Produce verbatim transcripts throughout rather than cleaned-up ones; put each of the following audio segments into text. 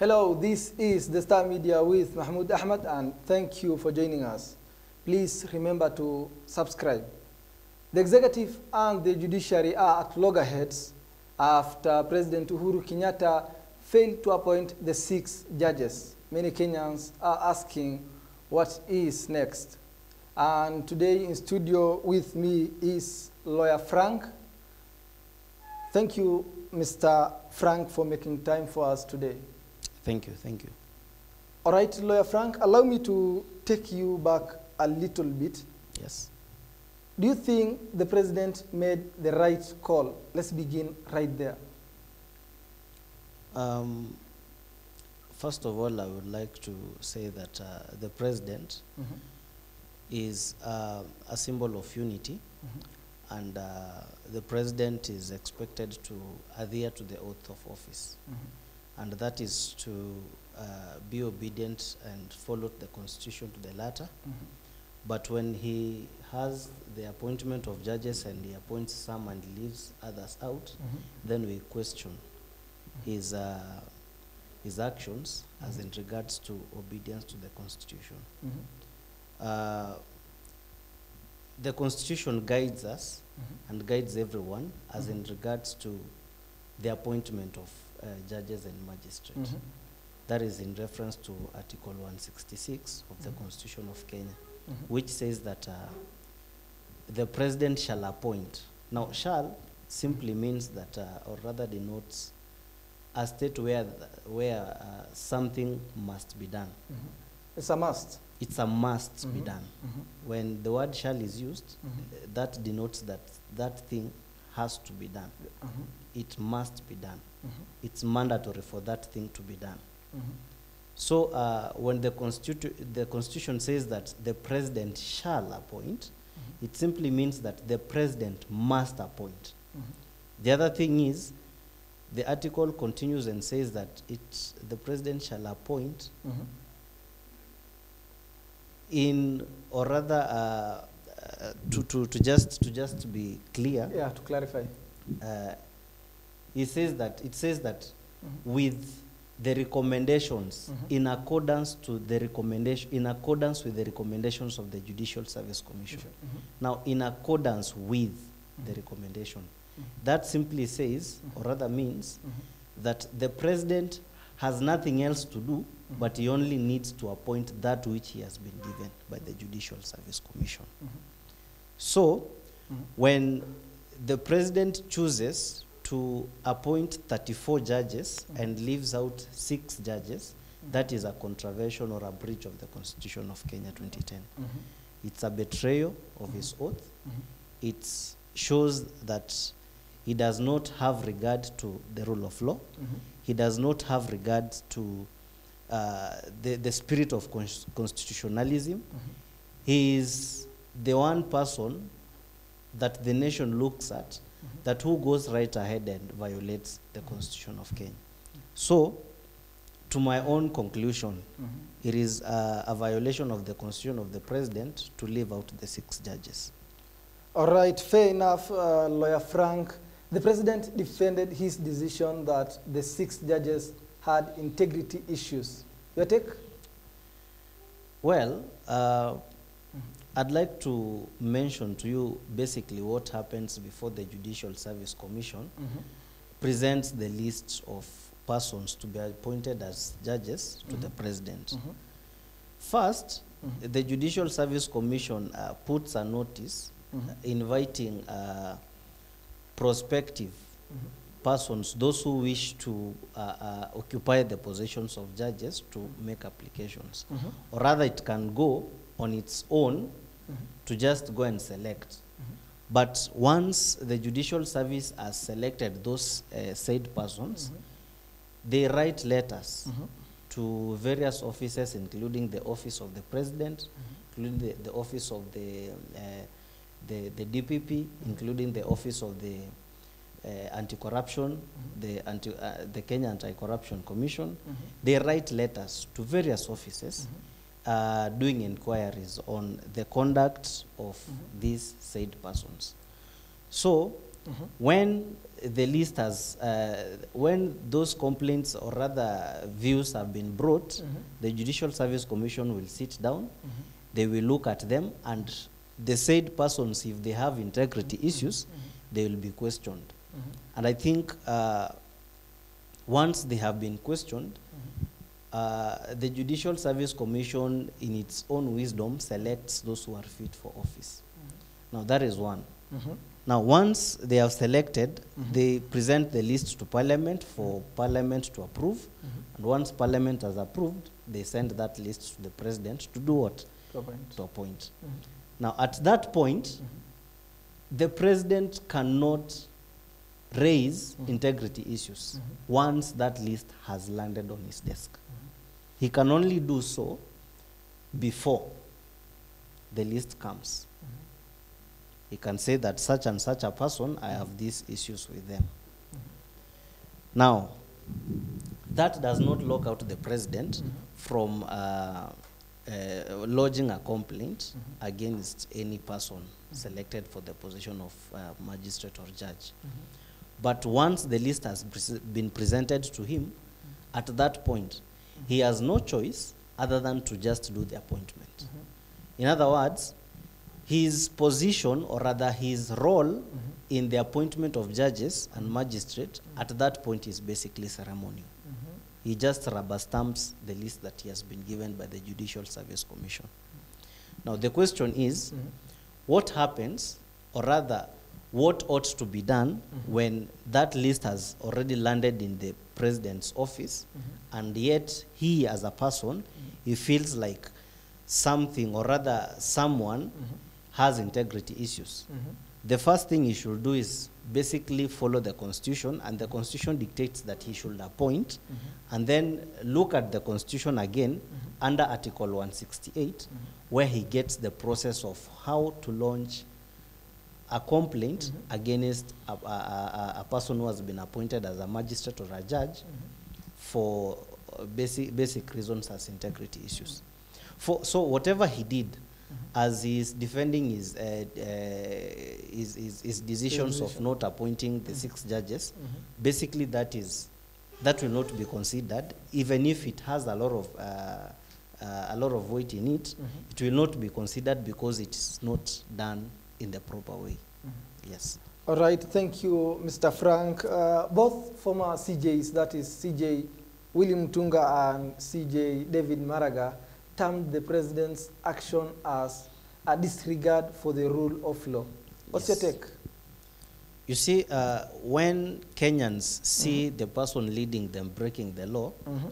Hello, this is the Star Media with Mohamud Ahmed, and thank you for joining us. Please remember to subscribe. The executive and the judiciary are at loggerheads after President Uhuru Kenyatta failed to appoint the six judges. Many Kenyans are asking what is next. And today in studio with me is lawyer Frank. Thank you, Mister Frank, for making time for us today. Thank you, thank you. All right, lawyer Frank, allow me to take you back a little bit. Yes. Do you think the president made the right call? Let's begin right there. Um, first of all, I would like to say that uh, the president mm-hmm. is uh, a symbol of unity, mm-hmm. and uh, the president is expected to adhere to the oath of office. Mm-hmm. And that is to uh, be obedient and follow the constitution to the letter. Mm-hmm. But when he has the appointment of judges and he appoints some and leaves others out, mm-hmm. then we question mm-hmm. his, uh, his actions mm-hmm. as in regards to obedience to the constitution. Mm-hmm. uh, the constitution guides us mm-hmm. and guides everyone as mm-hmm. in regards to the appointment of Uh, judges and magistrates. Mm-hmm. That is in reference to Article one sixty-six of mm-hmm. the Constitution of Kenya, mm-hmm. which says that uh, the president shall appoint. Now, shall simply means that, uh, or rather denotes a state where, where uh, something must be done. Mm-hmm. It's a must. It's a must mm-hmm. be done. Mm-hmm. When the word shall is used, mm-hmm. that denotes that that thing has to be done. Mm-hmm. It must be done. Mm-hmm. It's mandatory for that thing to be done. Mm-hmm. So uh, when the, constitu the Constitution says that the president shall appoint, mm-hmm. it simply means that the president must appoint. Mm-hmm. The other thing is, the article continues and says that it's the president shall appoint mm-hmm. in, or rather, uh, uh, to, to, to, just, to just be clear. Yeah, to clarify. Uh, It says that, it says that mm-hmm. with the recommendations mm-hmm. in accordance to the recommendation, in accordance with the recommendations of the Judicial Service Commission. Mm-hmm. Now, in accordance with mm-hmm. the recommendation, mm-hmm. that simply says, mm-hmm. or rather means, mm-hmm. that the president has nothing else to do, mm-hmm. but he only needs to appoint that which he has been given by the Judicial Service Commission. Mm-hmm. So, mm-hmm. when the president chooses to appoint thirty-four judges mm-hmm. and leaves out six judges, mm-hmm. that is a contravention or a breach of the Constitution of Kenya twenty ten. Mm-hmm. It's a betrayal of mm-hmm. his oath. Mm-hmm. It shows that he does not have regard to the rule of law. Mm-hmm. He does not have regard to uh, the, the spirit of cons constitutionalism. Mm-hmm. He is the one person that the nation looks at Mm-hmm. that who goes right ahead and violates the mm-hmm. Constitution of Kenya. Mm-hmm. So, to my own conclusion, mm-hmm. it is uh, a violation of the Constitution of the President to leave out the six judges. All right, fair enough, uh, Lawyer Frank. The President defended his decision that the six judges had integrity issues. Your take? Well, uh, I'd like to mention to you basically what happens before the Judicial Service Commission mm-hmm. presents the list of persons to be appointed as judges mm-hmm. to the president. Mm-hmm. First, mm-hmm. the Judicial Service Commission uh, puts a notice mm-hmm. uh, inviting uh, prospective mm-hmm. persons, those who wish to uh, uh, occupy the positions of judges, to mm-hmm. make applications. Mm-hmm. Or rather, it can go on its own mm-hmm. to just go and select. Mm-hmm. But once the Judicial Service has selected those uh, said persons, mm-hmm. they write letters mm-hmm. to various offices, including the office of the president, mm-hmm. including the, the office of the, uh, the, the D P P, mm-hmm. including the office of the uh, anti-corruption, mm-hmm. the, anti, uh, the Kenya Anti-Corruption Commission. Mm-hmm. They write letters to various offices mm-hmm. Uh, doing inquiries on the conduct of mm-hmm. these said persons. So Mm-hmm. When the list has, uh, when those complaints or rather views have been brought, mm-hmm. the Judicial Service Commission will sit down, mm-hmm. they will look at them, and the said persons, if they have integrity mm-hmm. issues, mm-hmm. they will be questioned. Mm-hmm. And I think uh, once they have been questioned, mm-hmm. uh, the Judicial Service Commission, in its own wisdom, selects those who are fit for office. Mm-hmm. Now, that is one. Mm-hmm. Now, once they have selected, mm-hmm. they present the list to Parliament for Parliament to approve. Mm-hmm. And once Parliament has approved, they send that list to the President to do what? To appoint. To appoint. Mm-hmm. Now, at that point, mm-hmm. the President cannot raise mm-hmm. integrity issues mm-hmm. once that list has landed on his desk. Mm-hmm. He can only do so before the list comes. He can say that such and such a person, I have these issues with them. Mm-hmm. Now, that does not lock out the President mm-hmm. from uh, uh, lodging a complaint mm-hmm. against any person mm-hmm. selected for the position of uh, magistrate or judge. Mm-hmm. But once the list has pre been presented to him, mm-hmm. at that point, mm-hmm. he has no choice other than to just do the appointment. Mm-hmm. In other words, his position, or rather his role mm-hmm. in the appointment of judges and magistrate, mm-hmm. at that point is basically ceremonial. Mm-hmm. He just rubber stamps the list that he has been given by the Judicial Service Commission. Mm-hmm. Now, the question is, mm-hmm. what happens, or rather, what ought to be done mm-hmm. when that list has already landed in the President's office, mm-hmm. and yet he, as a person, mm-hmm. he feels like something, or rather someone, mm-hmm. has integrity issues. Mm-hmm. The first thing he should do is basically follow the Constitution, and the Constitution dictates that he should appoint, mm-hmm. and then look at the Constitution again mm-hmm. under Article one sixty-eight, mm-hmm. where he gets the process of how to launch a complaint mm-hmm. against a, a, a person who has been appointed as a magistrate or a judge mm-hmm. for basic, basic reasons as integrity issues. For, so whatever he did, as he is defending his, uh, uh, his, his, his decisions Decision. of not appointing the mm-hmm. six judges, mm-hmm. basically that is, that will not be considered, even if it has a lot of, uh, uh, a lot of weight in it, mm-hmm. it will not be considered because it is not done in the proper way. Mm-hmm. Yes. All right, thank you, Mister Frank. Uh, both former C Js, that is C J William Tunga and C J David Maraga, termed the President's action as a disregard for the rule of law. What's yes. your take? You see, uh, when Kenyans see mm-hmm. the person leading them breaking the law, mm-hmm.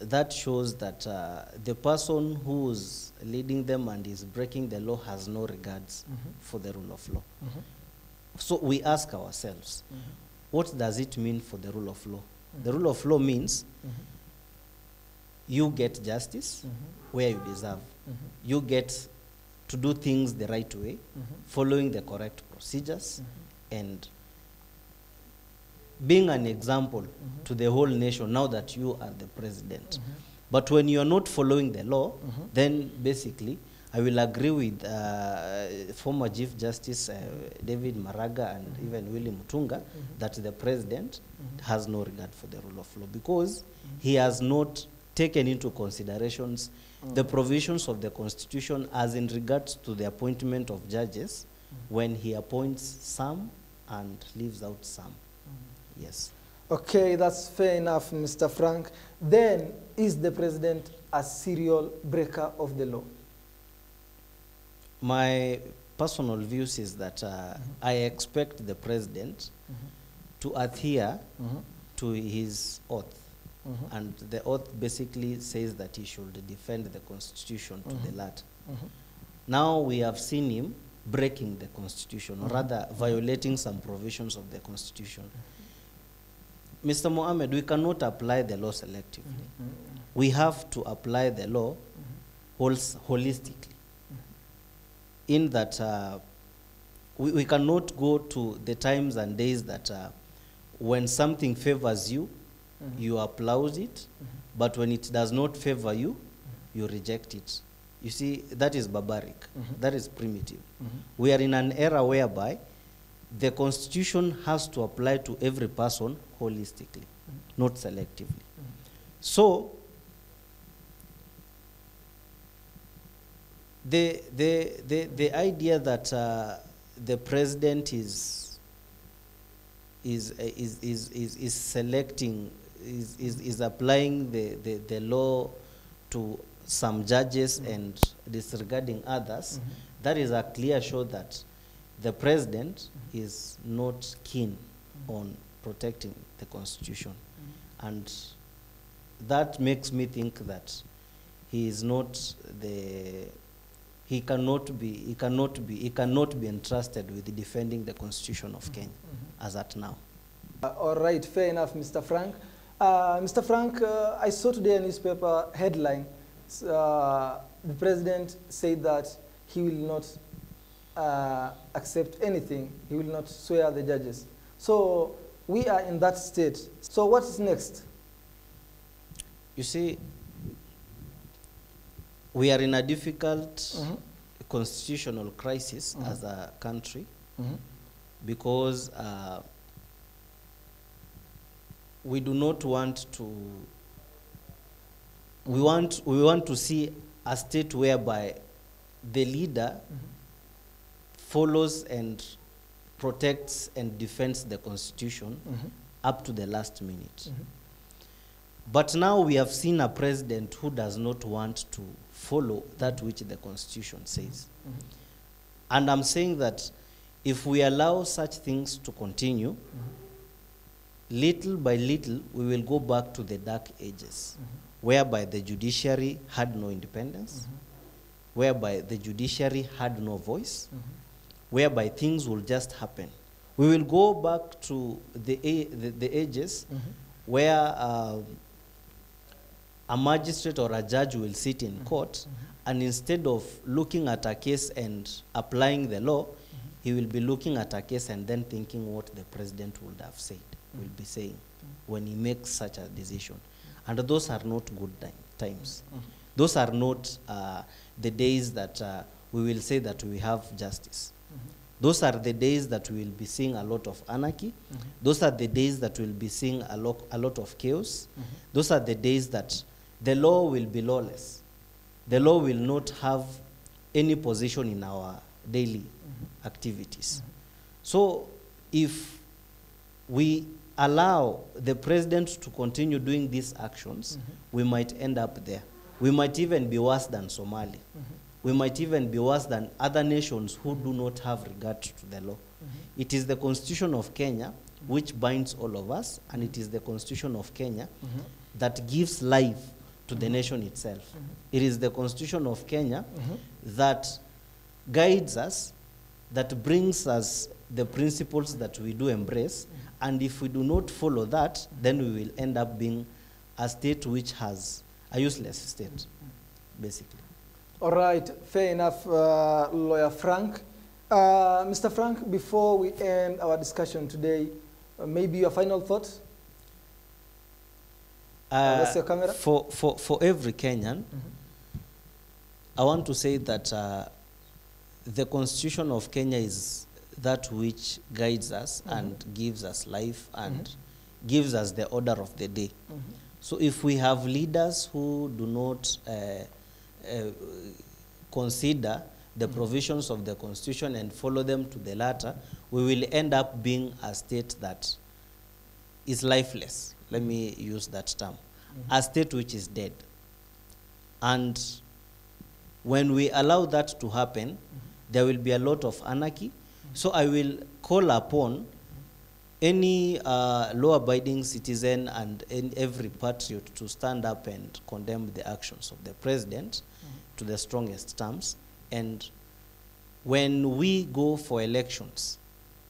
that shows that uh, the person who's leading them and is breaking the law has no regards mm-hmm. for the rule of law. Mm-hmm. So we ask ourselves, mm-hmm. what does it mean for the rule of law? Mm-hmm. The rule of law means mm-hmm. you get justice mm-hmm. where you deserve. Mm-hmm. You get to do things the right way, mm-hmm. following the correct procedures, mm-hmm. and being an example mm-hmm. to the whole nation now that you are the President. Mm-hmm. But when you are not following the law, mm-hmm. then basically, I will agree with uh, former Chief Justice uh, mm-hmm. David Maraga and mm-hmm. even Willie Mutunga mm-hmm. that the President mm-hmm. has no regard for the rule of law because mm-hmm. he has not taken into considerations mm-hmm. the provisions of the Constitution as in regards to the appointment of judges mm-hmm. when he appoints some and leaves out some. Mm-hmm. Yes. Okay, that's fair enough, Mister Frank. Then, is the President a serial breaker of the law? My personal views is that uh, mm-hmm. I expect the President mm-hmm. to adhere mm-hmm. to his oath. Mm-hmm. And the oath basically says that he should defend the Constitution to mm-hmm. the latter. Mm-hmm. Now we have seen him breaking the Constitution, mm-hmm. or rather violating some provisions of the Constitution. Mm-hmm. Mister Mohammed, we cannot apply the law selectively. Mm-hmm. We have to apply the law mm-hmm. hols holistically, mm-hmm. in that uh, we, we cannot go to the times and days that uh, when something favors you, Mm-hmm. you applaud it, mm-hmm. but when it does not favor you, mm-hmm. you reject it. You see, that is barbaric. Mm-hmm. That is primitive. Mm-hmm. We are in an era whereby the Constitution has to apply to every person holistically, not selectively. So the, the, the, the idea that uh, the president is, is, is, is, is, is selecting, is, is, is applying the, the, the law to some judges mm-hmm. and disregarding others, mm-hmm. that is a clear show that the president mm-hmm. is not keen mm-hmm. on protecting the Constitution. Mm-hmm. And that makes me think that he is not the, he cannot be, he cannot be, he cannot be entrusted with defending the Constitution of mm-hmm. Kenya mm-hmm. as at now. Uh, all right, fair enough, Mister Frank. Uh, Mister Frank, uh, I saw today a newspaper headline. Uh, the president said that he will not uh, accept anything. He will not swear the judges. So we are in that state. So what is next? You see, we are in a difficult mm-hmm. constitutional crisis mm-hmm. as a country mm-hmm. because uh, we do not want to We want, we want to see a state whereby the leader mm-hmm. follows and protects and defends the Constitution mm-hmm. up to the last minute. Mm-hmm. But now we have seen a president who does not want to follow that which the Constitution says. Mm-hmm. And I'm saying that if we allow such things to continue, mm-hmm. little by little we will go back to the dark ages. Mm-hmm. Whereby the judiciary had no independence, mm-hmm. whereby the judiciary had no voice, mm-hmm. whereby things will just happen. We will go back to the, the, the ages mm-hmm. where uh, a magistrate or a judge will sit in mm-hmm. court, mm-hmm. and instead of looking at a case and applying the law, mm-hmm. he will be looking at a case and then thinking what the president would have said, mm-hmm. will be saying, mm-hmm. when he makes such a decision. And those are not good times. Mm-hmm. Those are not uh, the days that uh, we will say that we have justice. Mm-hmm. Those are the days that we will be seeing a lot of anarchy. Mm-hmm. Those are the days that we will be seeing a, lo a lot of chaos. Mm-hmm. Those are the days that the law will be lawless. The law will not have any position in our daily mm-hmm. activities. Mm-hmm. So if we allow the president to continue doing these actions, mm-hmm. we might end up there. We might even be worse than Somalia. Mm-hmm. We might even be worse than other nations who do not have regard to the law. Mm-hmm. It is the Constitution of Kenya mm-hmm. which binds all of us, and it is the Constitution of Kenya mm-hmm. that gives life to mm-hmm. the nation itself. Mm-hmm. It is the Constitution of Kenya mm-hmm. that guides us, that brings us the principles that we do embrace, and if we do not follow that, mm-hmm. then we will end up being a state which has a useless state, mm-hmm. basically. All right, fair enough, uh, Lawyer Frank. Uh, Mister Frank, before we end our discussion today, uh, maybe your final thought? Uh, uh, that's your camera. For, for, for every Kenyan, mm-hmm. I want to say that uh, the Constitution of Kenya is that which guides us mm-hmm. and gives us life and mm-hmm. gives us the order of the day. Mm-hmm. So if we have leaders who do not uh, uh, consider the mm-hmm. provisions of the Constitution and follow them to the latter, we will end up being a state that is lifeless. Let me use that term. Mm-hmm. A state which is dead. And when we allow that to happen, mm-hmm. there will be a lot of anarchy. So I will call upon any uh, law-abiding citizen and, and every patriot to stand up and condemn the actions of the president mm-hmm. to the strongest terms. And when we go for elections,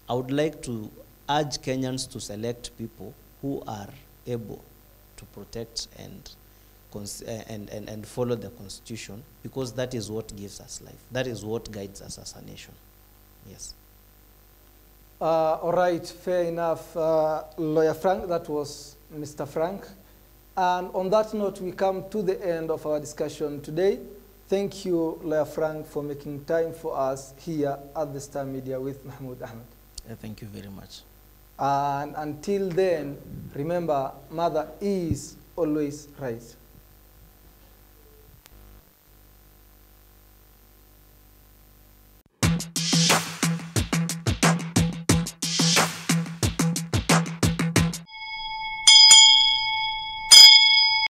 I would like to urge Kenyans to select people who are able to protect and, and, and, and follow the Constitution, because that is what gives us life. That is what guides us as a nation. Yes. Uh, all right, fair enough, uh, Lawyer Frank. That was Mister Frank. And on that note, we come to the end of our discussion today. Thank you, Lawyer Frank, for making time for us here at the Star Media with Mohamud Ahmed. Uh, thank you very much. And until then, remember, mother is always right.